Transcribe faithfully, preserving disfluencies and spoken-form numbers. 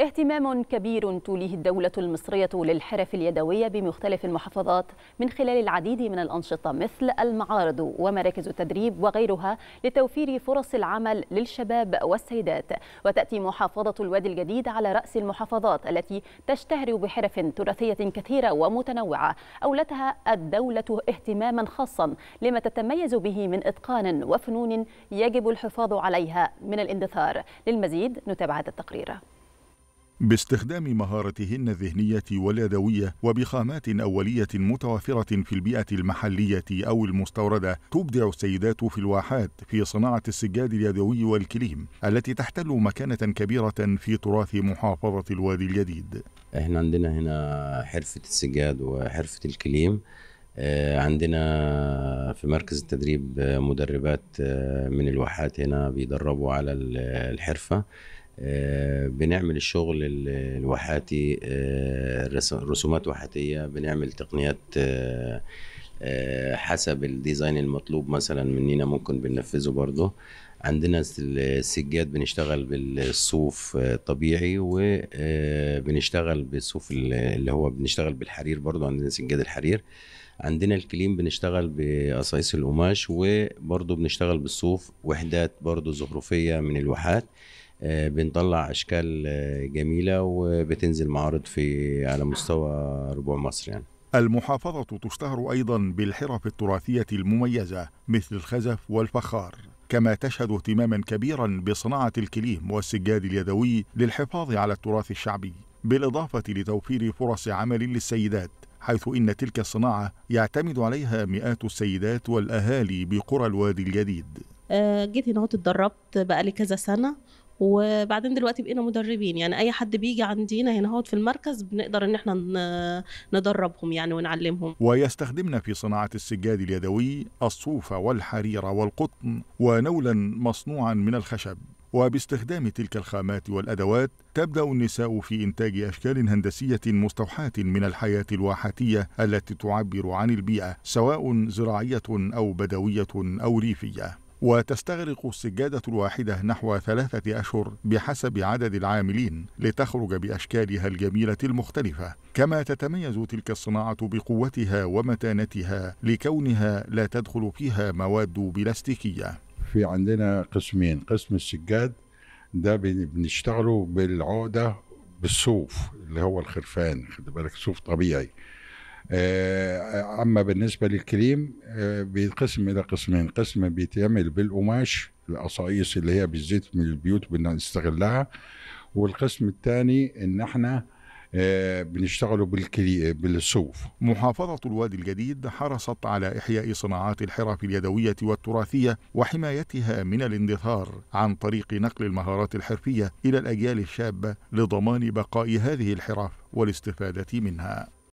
اهتمام كبير توليه الدولة المصرية للحرف اليدوية بمختلف المحافظات من خلال العديد من الأنشطة مثل المعارض ومراكز التدريب وغيرها لتوفير فرص العمل للشباب والسيدات. وتأتي محافظة الوادي الجديد على رأس المحافظات التي تشتهر بحرف تراثية كثيرة ومتنوعة أولتها الدولة اهتماما خاصا لما تتميز به من إتقان وفنون يجب الحفاظ عليها من الاندثار. للمزيد نتابع هذا التقرير. باستخدام مهاراتهن الذهنية واليدوية وبخامات أولية متوافرة في البيئة المحلية أو المستوردة، تبدع السيدات في الواحات في صناعة السجاد اليدوي والكليم التي تحتل مكانة كبيرة في تراث محافظة الوادي الجديد. احنا عندنا هنا حرفة السجاد وحرفة الكليم، عندنا في مركز التدريب مدربات من الواحات هنا بيدربوا على الحرفة، بنعمل الشغل الواحاتي، رسومات واحاتية، بنعمل تقنيات حسب الديزاين المطلوب مثلا مننا ممكن بننفذه. برضه عندنا السجاد بنشتغل بالصوف طبيعي وبنشتغل بالصوف اللي هو بنشتغل بالحرير، برضه عندنا سجاد الحرير. عندنا الكليم بنشتغل بقصايص القماش وبرضه بنشتغل بالصوف، وحدات برضه زخرفية من الواحات، بنطلع اشكال جميله وبتنزل معارض في على مستوى ربوع مصر. يعني المحافظه تشتهر ايضا بالحرف التراثيه المميزه مثل الخزف والفخار، كما تشهد اهتماما كبيرا بصناعه الكليم والسجاد اليدوي للحفاظ على التراث الشعبي، بالاضافه لتوفير فرص عمل للسيدات، حيث ان تلك الصناعه يعتمد عليها مئات السيدات والاهالي بقرى الوادي الجديد. جيت هنا واتدربت بقالي كذا سنه، وبعدين دلوقتي بقينا مدربين، يعني اي حد بيجي عندنا هنا هوت في المركز بنقدر ان احنا ندربهم يعني ونعلمهم. ويستخدمنا في صناعه السجاد اليدوي الصوف والحرير والقطن ونولا مصنوعا من الخشب، وباستخدام تلك الخامات والادوات تبدا النساء في انتاج اشكال هندسيه مستوحاه من الحياه الواحاتيه التي تعبر عن البيئه، سواء زراعيه او بدويه او ريفيه. وتستغرق السجادة الواحدة نحو ثلاثة أشهر بحسب عدد العاملين لتخرج بأشكالها الجميلة المختلفة، كما تتميز تلك الصناعة بقوتها ومتانتها لكونها لا تدخل فيها مواد بلاستيكية. في عندنا قسمين، قسم السجاد ده بنشتغله بالعقدة بالصوف اللي هو الخرفان، خد بالك صوف طبيعي. أما بالنسبة للكليم بيتقسم إلى قسمين، قسم بيتعمل بالقماش القصايص اللي هي بالزيت من البيوت بنستغلها، والقسم الثاني إن إحنا بنشتغلوا بالصوف. محافظة الوادي الجديد حرصت على إحياء صناعات الحرف اليدوية والتراثية وحمايتها من الاندثار عن طريق نقل المهارات الحرفية إلى الأجيال الشابة لضمان بقاء هذه الحرف والاستفادة منها.